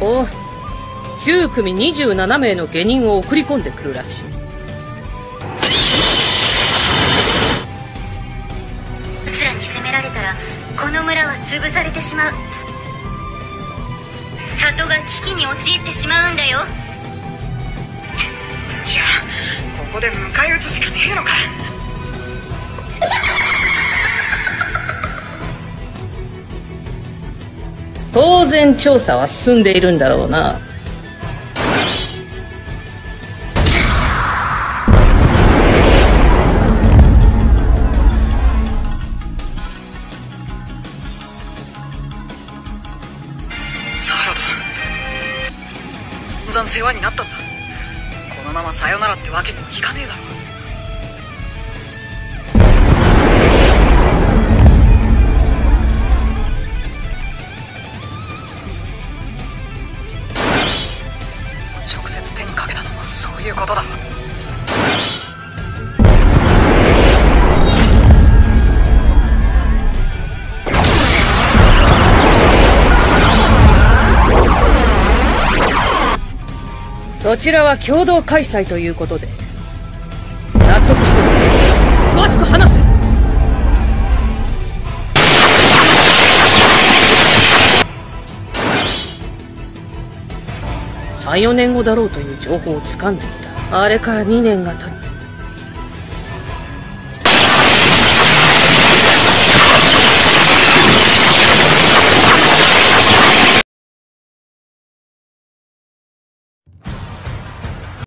お、9組27名の下人を送り込んでくるらしい。うつらに攻められたらこの村は潰されてしまう。里が危機に陥ってしまうんだよ。じゃあここで迎え撃つしかねえのか。当然調査は進んでいるんだろうな。世話になったんだ。このままさよならってわけにもいかねえだろ。直接手にかけたのもそういうことだ。そちらは共同開催ということで納得しても詳しく話せ。3、4年後だろうという情報をつかんでいた。あれから2年が経ち